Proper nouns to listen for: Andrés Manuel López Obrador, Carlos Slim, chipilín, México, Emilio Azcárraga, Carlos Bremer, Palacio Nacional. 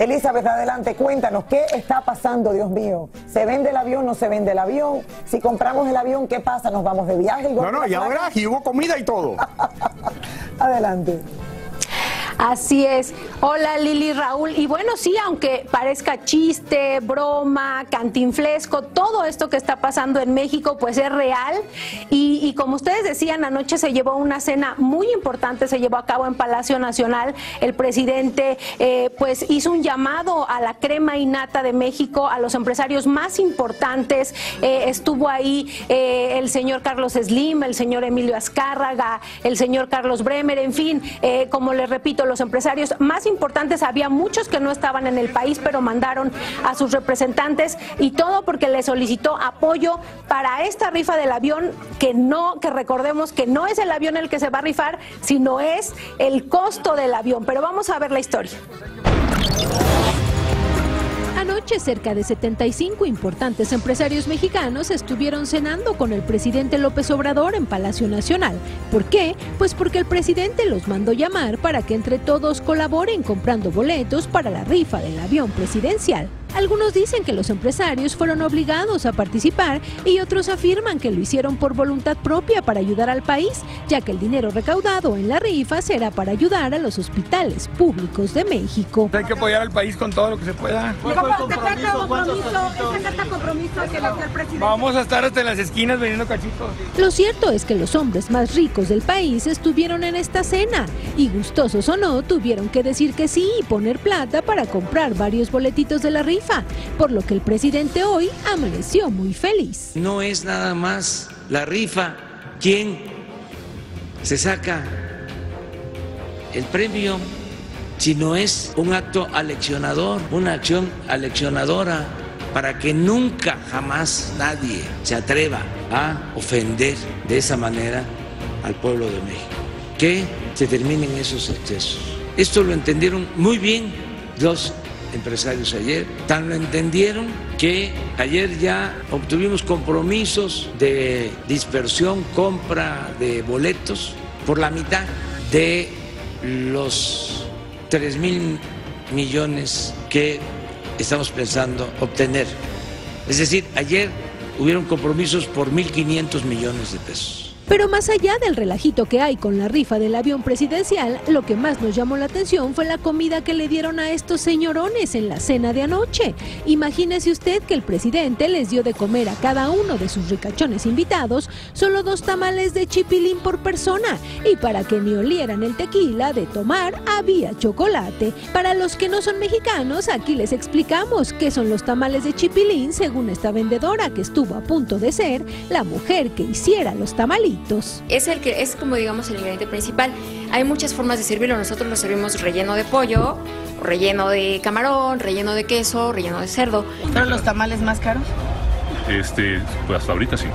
Elizabeth, adelante, cuéntanos, ¿qué está pasando, Dios mío? ¿Se vende el avión, no se vende el avión? Si compramos el avión, ¿qué pasa? ¿Nos vamos de viaje? No, no, y ahora y hubo comida y todo. Adelante. Así es. Hola Lili, Raúl. Y bueno, sí, aunque parezca chiste, broma, cantinflesco, todo esto que está pasando en México pues es real. Y como ustedes decían, anoche se llevó una cena muy importante, se llevó a cabo en Palacio Nacional. El presidente pues hizo un llamado a la crema innata de México, a los empresarios más importantes. Estuvo ahí el señor Carlos Slim, el señor Emilio Azcárraga, el señor Carlos Bremer, en fin, como les repito, los empresarios más importantes, había muchos que no estaban en el país, pero mandaron a sus representantes y todo porque le solicitó apoyo para esta rifa del avión, que recordemos que no es el avión el que se va a rifar, sino es el costo del avión. Pero vamos a ver la historia. Anoche, cerca de 75 importantes empresarios mexicanos estuvieron cenando con el presidente López Obrador en Palacio Nacional. ¿Por qué? Pues porque el presidente los mandó llamar para que entre todos colaboren comprando boletos para la rifa del avión presidencial. Algunos dicen que los empresarios fueron obligados a participar y otros afirman que lo hicieron por voluntad propia para ayudar al país, ya que el dinero recaudado en la rifa será para ayudar a los hospitales públicos de México. Hay que apoyar al país con todo lo que se pueda. Vamos a estar hasta las esquinas vendiendo cachitos. Lo cierto es que los hombres más ricos del país estuvieron en esta cena y, gustosos o no, tuvieron que decir que sí y poner plata para comprar varios boletitos de la rifa, por lo que el presidente hoy amaneció muy feliz. No es nada más la rifa quien se saca el premio, sino es un acto aleccionador, una acción aleccionadora para que nunca jamás nadie se atreva a ofender de esa manera al pueblo de México. Que se terminen esos excesos. Esto lo entendieron muy bien los empresarios ayer, tan lo entendieron que ayer ya obtuvimos compromisos de dispersión, compra de boletos por la mitad de los 3,000 millones que estamos pensando obtener. Es decir, ayer hubieron compromisos por 1,500 millones de pesos. Pero más allá del relajito que hay con la rifa del avión presidencial, lo que más nos llamó la atención fue la comida que le dieron a estos señorones en la cena de anoche. Imagínese usted que el presidente les dio de comer a cada uno de sus ricachones invitados solo 2 tamales de chipilín por persona, y para que ni olieran el tequila de tomar había chocolate. Para los que no son mexicanos, aquí les explicamos qué son los tamales de chipilín según esta vendedora que estuvo a punto de ser la mujer que hiciera los tamalitos. Es como, digamos, el ingrediente principal. Hay muchas formas de servirlo. Nosotros lo servimos relleno de pollo, relleno de camarón, relleno de queso, relleno de cerdo. ¿Fueron los tamales más caros? Pues ahorita sí.